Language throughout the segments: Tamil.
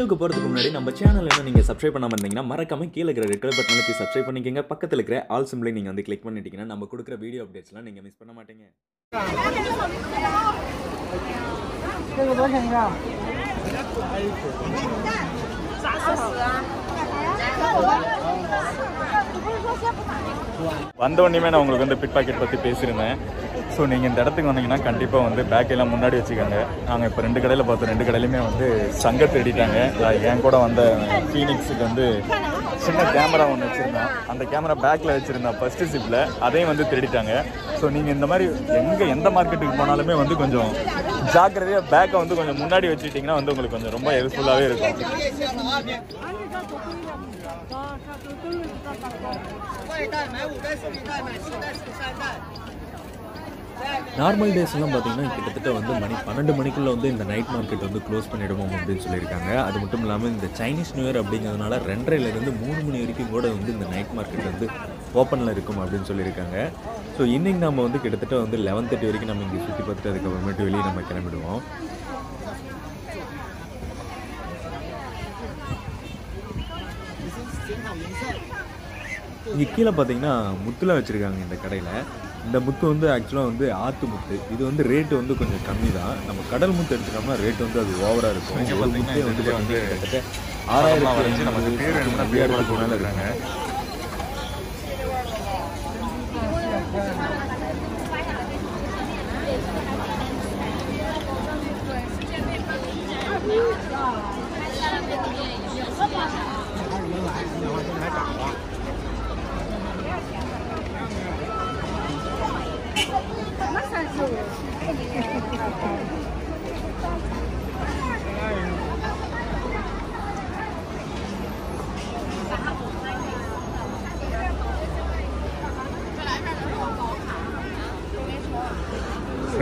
வீடியோக்கு போறதுக்கு முன்னாடி நம்ம சேனலை இன்னும் நீங்க சப்ஸ்கிரைப் பண்ணாம இருந்தீங்கன்னா மறக்காம கீழ இருக்கிற ரெட் கலர் பட்டனை கிளிக் சப்ஸ்கிரைப் பண்ணிக்கங்க. பக்கத்துல இருக்கிற ஆல் சிம்பிளை நீங்க வந்து கிளிக் பண்ணிட்டீங்கன்னா நம்ம கொடுக்குற வீடியோ அப்டேட்ஸ்லாம் நீங்க மிஸ் பண்ண மாட்டீங்க. வந்த உடனேமே நான் உங்களுக்கு வந்து பிட் பாக்கெட் பற்றி பேசியிருந்தேன். ஸோ நீங்கள் இந்த இடத்துக்கு வந்தீங்கன்னா கண்டிப்பாக வந்து பேக்கெல்லாம் முன்னாடி வச்சுக்கோங்க. நாங்கள் இப்போ ரெண்டு கடையில் பார்த்தோம், ரெண்டு கடையிலுமே வந்து சங்க தேடிட்டாங்க. என் கூட வந்த ஃபீனிக்ஸுக்கு வந்து சின்ன கேமரா ஒன்று வச்சுருந்தேன். அந்த கேமரா பேக்கில் வச்சுருந்தேன் ஃபஸ்ட்டு சிப்பில், அதையும் வந்து தேடிட்டாங்க. ஸோ நீங்கள் இந்த மாதிரி எங்கே எந்த மார்க்கெட்டுக்கு போனாலுமே வந்து கொஞ்சம் ஜாக்கிரதையாக பேக்கை வந்து கொஞ்சம் முன்னாடி வச்சுக்கிட்டிங்கன்னா வந்து உங்களுக்கு கொஞ்சம் ரொம்ப ஹெல்ப்ஃபுல்லாகவே இருக்கும். நார்மல் டேஸ்லாம் பார்த்தீங்கன்னா கிட்டத்தட்ட வந்து மணி 12 மணிக்குள்ளே வந்து இந்த நைட் மார்க்கெட் வந்து க்ளோஸ் பண்ணிடுவோம் அப்படின்னு சொல்லியிருக்காங்க. அது மட்டும் இல்லாமல் இந்த சைனீஸ் நியூ இயர் அப்படிங்கிறதுனால 2:30லேருந்து 3 மணி வரைக்கும் கூட வந்து இந்த நைட் மார்க்கெட் வந்து ஓப்பனில் இருக்கும் அப்படின்னு சொல்லியிருக்காங்க. ஸோ இன்றைக்கி நம்ம வந்து கிட்டத்தட்ட வந்து 11:30 வரைக்கும் நம்ம இங்கே சுற்றி பார்த்துட்டு அதுக்கப்புறமேட்டு வெளியே நம்ம கிளம்பிடுவோம். இங்கே கீழே பார்த்தீங்கன்னா முத்துல வச்சுருக்காங்க இந்த கடையில். இந்த முத்து வந்து ஆக்சுவலாக வந்து ஆற்று முத்து. இது வந்து ரேட்டு வந்து கொஞ்சம் கம்மி தான். நம்ம கடல் முத்து எடுத்துட்டோம்னா ரேட் வந்து அது ஓவராக இருக்கும். முத்து வந்து கிட்டத்தட்ட 6000 மேலே இருக்காங்க.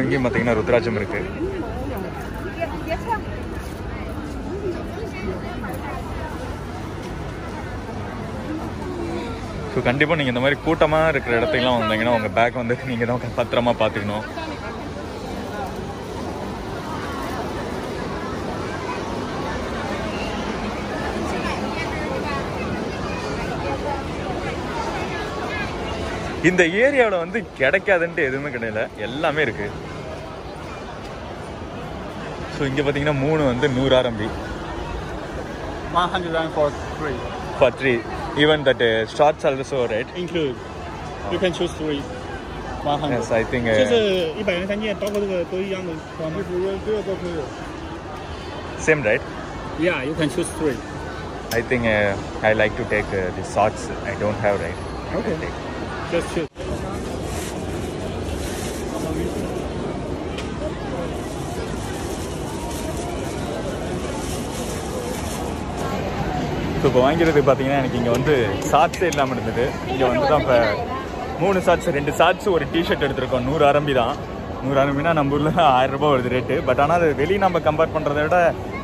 இங்கேயும் பார்த்தீங்கன்னா ருத்ராட்சம் இருக்கு. ஸோ கண்டிப்பாக நீங்கள் இந்த மாதிரி கூட்டமாக இருக்கிற இடத்துக்குலாம் வந்தீங்கன்னா உங்கள் பேக் வந்து நீங்கள் தான் பத்திரமா பார்த்துக்கணும். இந்த ஏரியாவில் வந்து கிடைக்காதுன்ட்டு எதுவுமே கிடையாது, எல்லாமே இருக்குது. ஸோ இங்கே பார்த்தீங்கன்னா 3 வந்து 100 RMB. For 3. Even that shots also, right? Include. You can choose 3. 100. Yes, I think. 100元三件，包括这个都一样的，200元都可以。Same, right? Yeah, you can choose 3. I think I like to take the shots. I don't have, right? Okay. Just choose. So இப்போ வாங்கிறது பார்த்தீங்கன்னா எனக்கு இங்கே வந்து சாட்ஸே இல்லாமல் இருந்தது. இங்கே வந்து தான் இப்போ 3 சாட்ஸ் 2 சாட்ஸ் ஒரு டிஷர்ட் எடுத்திருக்கோம். 100 RMB தான். 100 RMBனா நம்ம ஊரில் 1000 ரூபா வருது ரேட்டு. பட் ஆனால் அது வெளியே நம்ம கம்பேர் பண்ணுறதை விட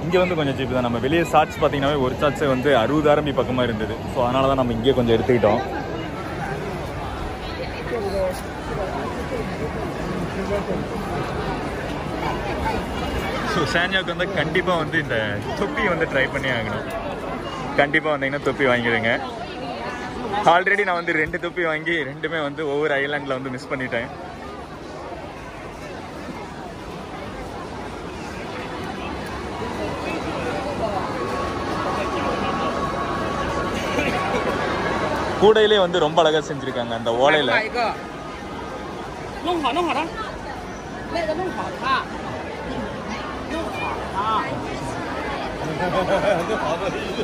இங்கே வந்து கொஞ்சம் சீப்பு தான். நம்ம வெளியே சாட்ஸ் பார்த்தீங்கன்னாவே ஒரு சாட்ஸே வந்து 60 RMB பக்கமாக இருந்தது. ஸோ அதனால தான் நம்ம இங்கே கொஞ்சம் எடுத்துக்கிட்டோம். ஸோ சான்யாவுக்கு வந்து கண்டிப்பாக வந்து இந்த தொப்பி வந்து ட்ரை பண்ணி ஆகணும். கண்டிப்பாக வந்தீங்கன்னா தொப்பி வாங்கிடுங்க. ஆல்ரெடி நான் வந்து 2 தொப்பி வாங்கி 2மே வந்து ஒவ்வொரு ஐலாண்டில் வந்து மிஸ் பண்ணிட்டேன். கூடையிலே வந்து ரொம்ப அழகாக செஞ்சுருக்காங்க அந்த ஓலையில். Isn't how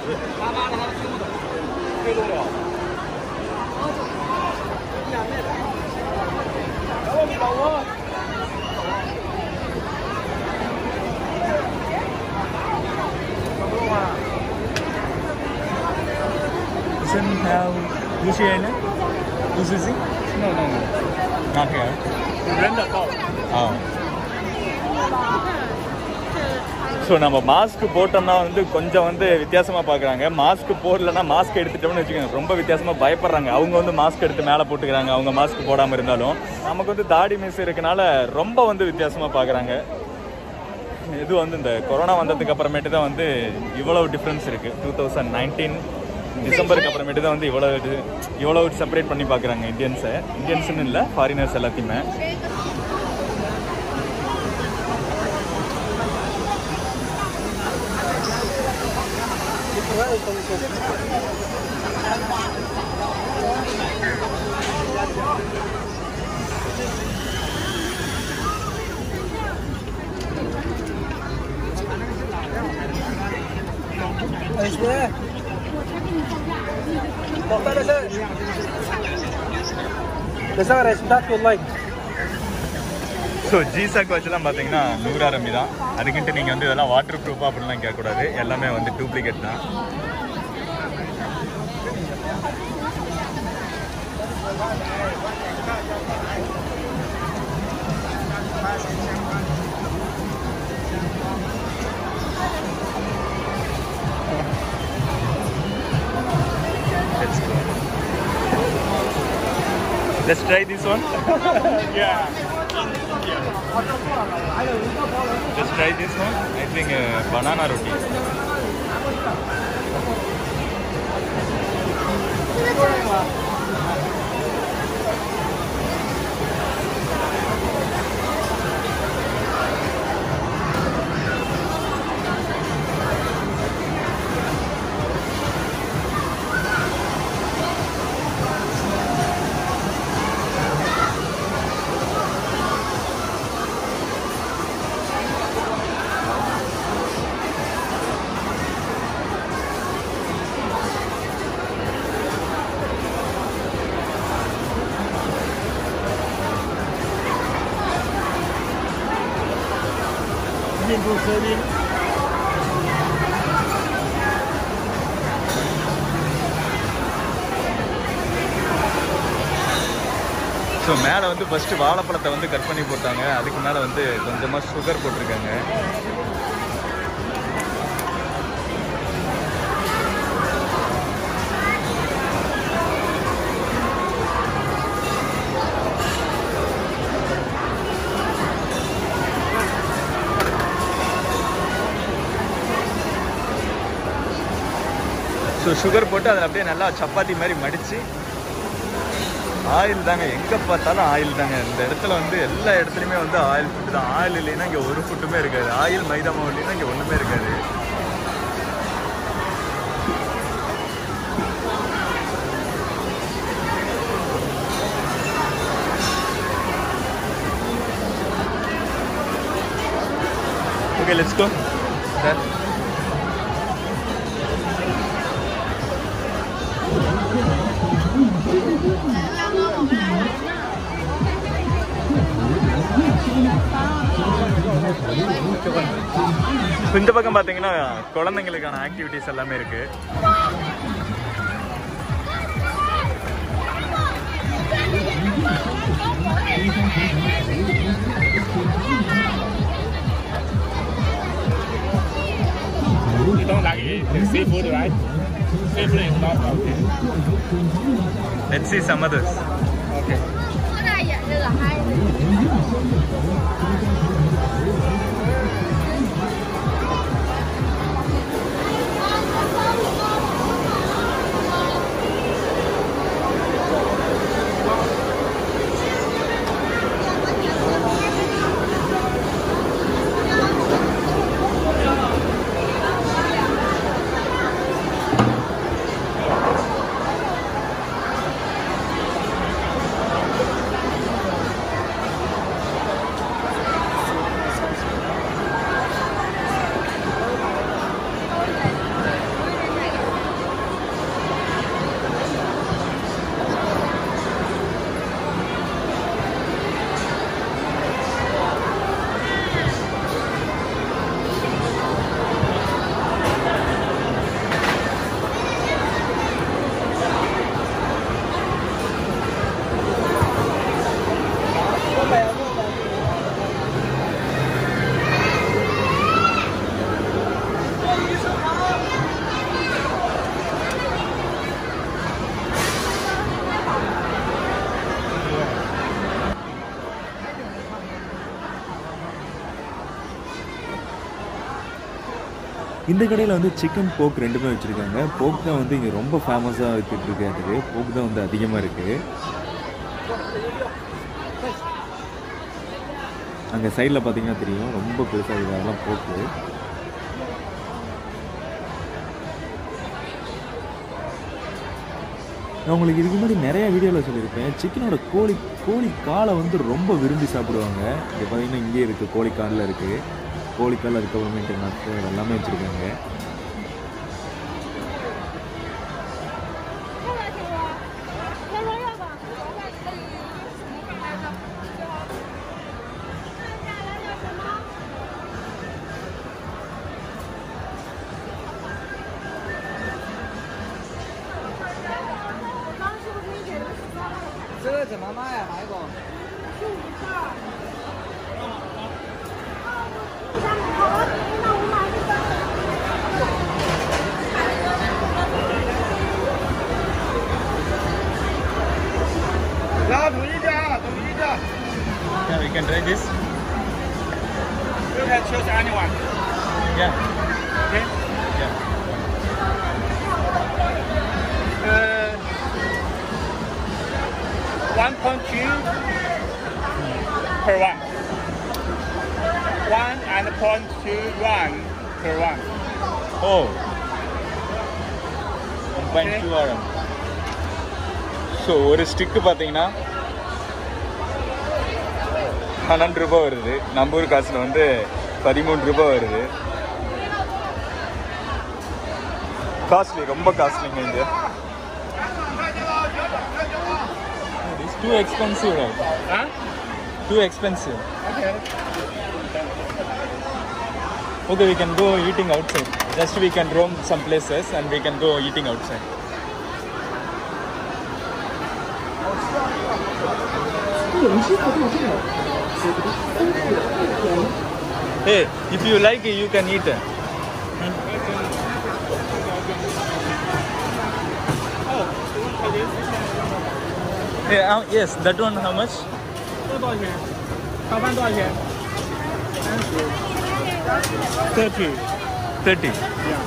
this year? This is it? No. Not here. Rent a car. So நம்ம மாஸ்க்கு போட்டோம்னா வந்து கொஞ்சம் வந்து வித்தியாசமாக பார்க்குறாங்க. மாஸ்க்கு போடலன்னா மாஸ்க் எடுத்துட்டோம்னு வச்சுக்கோங்க, ரொம்ப வித்தியாசமாக பயப்படுறாங்க. அவங்க வந்து மாஸ்க் எடுத்து மேலே போட்டுக்கிறாங்க, அவங்க மாஸ்க் போடாமல் இருந்தாலும். நமக்கு வந்து தாடி மீசை இருக்கனால ரொம்ப வந்து வித்தியாசமாக பார்க்குறாங்க. இது வந்து இந்த கொரோனா வந்ததுக்கு அப்புறமேட்டு தான் வந்து இவ்வளவு டிஃப்ரென்ஸ் இருக்குது. 2019 டிசம்பருக்கு அப்புறமேட்டு தான் வந்து இவ்வளவு செப்பரேட் பண்ணி பார்க்குறாங்க இந்தியன்ஸை. இந்தியன்ஸுன்னு இல்லை, ஃபாரினர்ஸ் எல்லாத்தையுமே. ஸோ ஜிசாக் வச்சுலாம் பார்த்தீங்கன்னா 100 ரூபாய் தான். அதுக்கிட்ட நீங்கள் வந்து இதெல்லாம் வாட்டர் ப்ரூஃபாக அப்படின்லாம் கேட்கக்கூடாது, எல்லாமே வந்து டூப்ளிகேட் தான். Let's try this one. Yeah. Let's try this one. I think banana roti. So மேலே வந்து ஃபஸ்ட்டு வாழைப்பழத்தை வந்து கட் பண்ணி போட்டாங்க. அதுக்கு மேலே வந்து கொஞ்சமாக சுகர் போட்டிருக்காங்க. ஸோ சுகர் போட்டு அதில் அப்படியே நல்லா சப்பாத்தி மாதிரி மடித்து ஆயில் தாங்க. எங்கே பார்த்தாலும் ஆயில் தாங்க. இந்த இடத்துல வந்து எல்லா இடத்துலையுமே வந்து ஆயில் ஃபுட்டு தான். ஆயில் இல்லைன்னா இங்கே ஒரு ஃபுட்டுமே இருக்காது. ஆயில் மைதா மாவு இல்லைன்னா இங்கே ஒன்றுமே இருக்காது. Okay, let's go sir. இந்த பக்கம் பார்த்தீங்கன்னா குழந்தைங்களுக்கான ஆக்டிவிட்டிஸ் எல்லாமே இருக்கு. Let's see some others. Okay. இந்த கடையில் வந்து சிக்கன் போக் ரெண்டுமே வச்சுருக்காங்க. போக் தான் வந்து இங்கே ரொம்ப ஃபேமஸாக விற்றுட்டுருக்காரு. போக் தான் வந்து அதிகமாக இருக்குது. அங்கே சைடில் பார்த்தீங்கன்னா தெரியும், ரொம்ப பெருசாக இருக்குது, அதெல்லாம் போக்கு. நான் உங்களுக்கு இதுக்கு முன்னாடி நிறையா வீடியோவில் சொல்லியிருப்பேன், சிக்கனோட கோழிக்காலை வந்து ரொம்ப விரும்பி சாப்பிடுவாங்க. இது பார்த்திங்கன்னா இங்கேயே இருக்குது, கோழிக்காலில் இருக்குது, கோழிக்கால், அதுக்கப்புறமேட்டு நட்டு எல்லாமே வச்சுருக்காங்க. Yeah, we can try this. You can choose anyone. Yeah. Okay. Yeah. 1.2 per one. 1.2 yuan per one. Oh. 1.2 yuan. So, ஒரு ஸ்டிக் பாத்தீங்கன்னா 100 ரூபாய் வருது. நம்ம ஊர் காசில் வந்து 13 ரூபாய் வருது. காஸ்ட்லி, ரொம்ப காஸ்ட்லிங்க இங்கே. It's too expensive, right? Too expensive. Okay, we can go eating outside. Just we can roam some places and we can go eating outside. Hey, if you like it, you can eat it. Hey, yes, that one how much? 30. Yeah.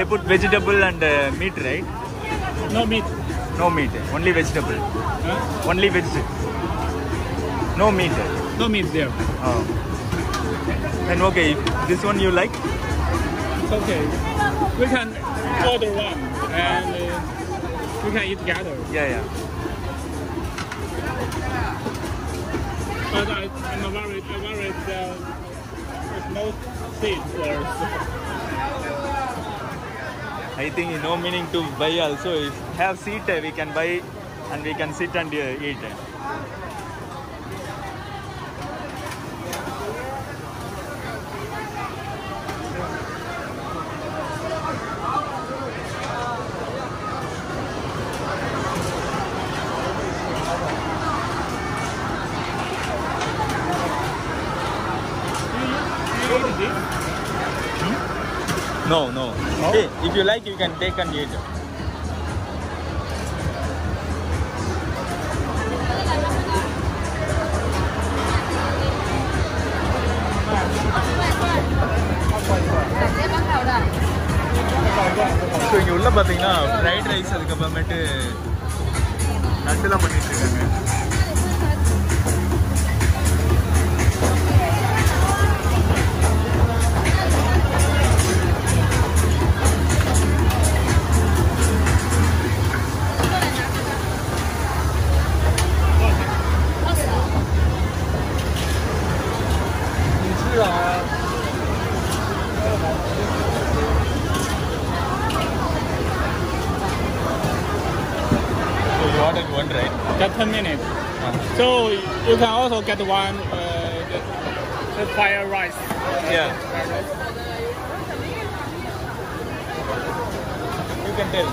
They put vegetable and meat, right? No meat. No meat. Only vegetable. Huh? Only vegetable. No meat. No meat there. Oh. And okay, this one you like? It's okay. We can order one and we can eat together. Yeah, yeah. But I'm worried that there's no seats there. I think no meaning to buy also. If have seat, we can buy and we can sit and eat. No. Oh. Hey, if you like, you can take and eat. So, you will have fried rice. Just 10 minutes. So you can also get one the fire rice. Yeah. You can tell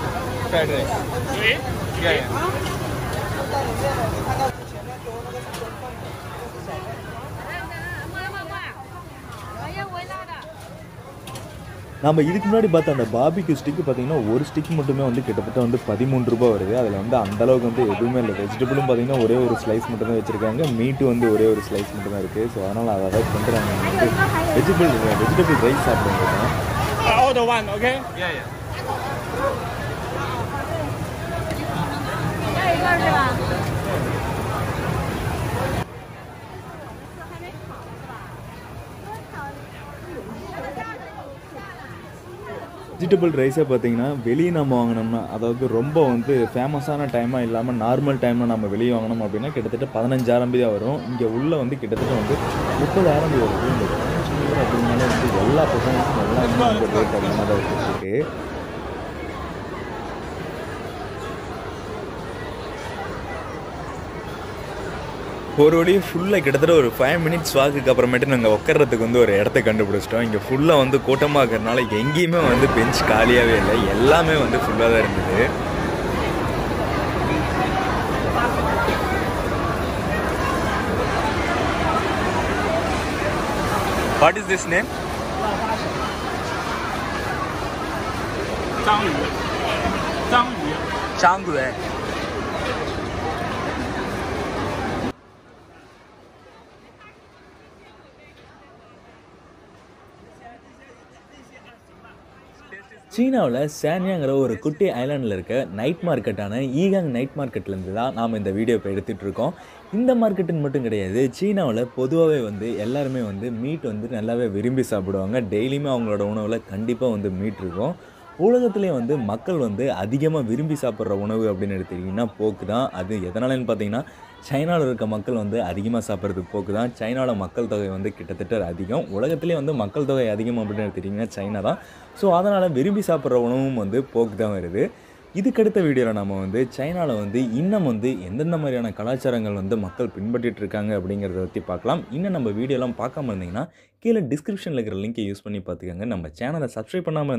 fried rice. You eat? Yeah, yeah. நம்ம இதுக்கு முன்னாடி பார்த்த அந்த பார்பிக்யூ ஸ்டிக்கு பார்த்தீங்கன்னா ஒரு ஸ்டிக் மட்டுமே வந்து கிட்டத்தட்ட வந்து 13 ரூபா வருது. அதில் வந்து அந்தளவுக்கு வந்து எதுவுமே இல்லை. வெஜிடபிளும் பார்த்தீங்கன்னா ஒரே ஒரு ஸ்லைஸ் மட்டும் தான் வச்சுருக்காங்க. மீட்டு வந்து ஒரே ஒரு ஸ்லைஸ் மட்டும் தான் இருக்குது. ஸோ அதனால் அதை அவாய்ட் பண்ணுறாங்க. வெஜிடபிள் ரைஸ் சாப்பிடுங்க. வெஜிடபிள் ரைஸை பார்த்திங்கன்னா வெளியே நம்ம வாங்கினோம்னா, அதாவது ரொம்ப வந்து ஃபேமஸான டைமாக இல்லாமல் நார்மல் டைமில் நம்ம வெளியே வாங்கினோம் அப்படின்னா கிட்டத்தட்ட 15,000 தான் வரும். இங்கே உள்ளே வந்து கிட்டத்தட்ட வந்து 30,000 வரும். இந்த அப்படின்னாலே வந்து எல்லா பசங்களுக்கும் நல்லா இன்னும் ரேட் அதிகமாக தான் வச்சுருக்கு. ஒரு வழியும் ஃபுல்லாக கிட்டத்தட்ட ஒரு 5 minutes வாக்குக்கு அப்புறமேட்டு நாங்கள் உட்கறதுக்கு வந்து ஒரு இடத்த கண்டுபிடிச்சிட்டோம். இங்கே ஃபுல்லாக வந்து கூட்டமாக இருக்கிறதுனால எங்கேயுமே வந்து பெஞ்ச் காலியாகவே இல்லை, எல்லாமே வந்து ஃபுல்லாக தான் இருந்தது. What is this name? சாங்குவே. சீனாவில் சேனியாங்கிற ஒரு குட்டி ஐலாண்டில் இருக்க நைட் மார்க்கெட்டான ஈகாங் நைட் மார்க்கெட்லேருந்து தான் நாம் இந்த வீடியோ இப்போ எடுத்துகிட்ருக்கோம். இந்த மார்க்கெட்டுன்னு மட்டும் கிடையாது, சீனாவில் பொதுவாகவே வந்து எல்லாருமே வந்து மீட் வந்து நல்லாவே விரும்பி சாப்பிடுவாங்க. டெய்லியுமே அவங்களோட உணவில் கண்டிப்பாக வந்து மீட் இருக்கும். உலகத்துலேயே வந்து மக்கள் வந்து அதிகமாக விரும்பி சாப்பிட்ற உணவு அப்படின்னு எடுத்துக்கிட்டிங்கன்னா போக்கு தான். அது எதனாலன்னு பார்த்தீங்கன்னா சைனாவில் இருக்க மக்கள் வந்து அதிகமாக சாப்பிட்றதுக்கு போக்கு தான். சைனாவில் மக்கள் தொகை வந்து கிட்டத்தட்ட அதிகம். உலகத்துலேயே வந்து மக்கள் தொகை அதிகம் அப்படின்னு எடுத்துக்கிட்டிங்கன்னா சைனா தான். ஸோ அதனால் விரும்பி சாப்பிட்ற உணவும் வந்து போக்கு தான் வருது. இதுக்கடுத்த வீடியோவில் நம்ம வந்து சைனாவில் வந்து இன்னும் வந்து எந்தெந்த மாதிரியான கலாச்சாரங்கள் வந்து மக்கள் பின்பற்றிட்டு இருக்காங்க அப்படிங்கிறத பற்றி பார்க்கலாம். இன்னும் நம்ம வீடியோலாம் பார்க்காம இருந்தீங்கன்னா கீழே டிஸ்கிரிப்ஷனில் இருக்கிற லிங்க்கை யூஸ் பண்ணி பார்த்துக்கோங்க. நம்ம சேனலை சப்ஸ்கிரைப் பண்ணாமல்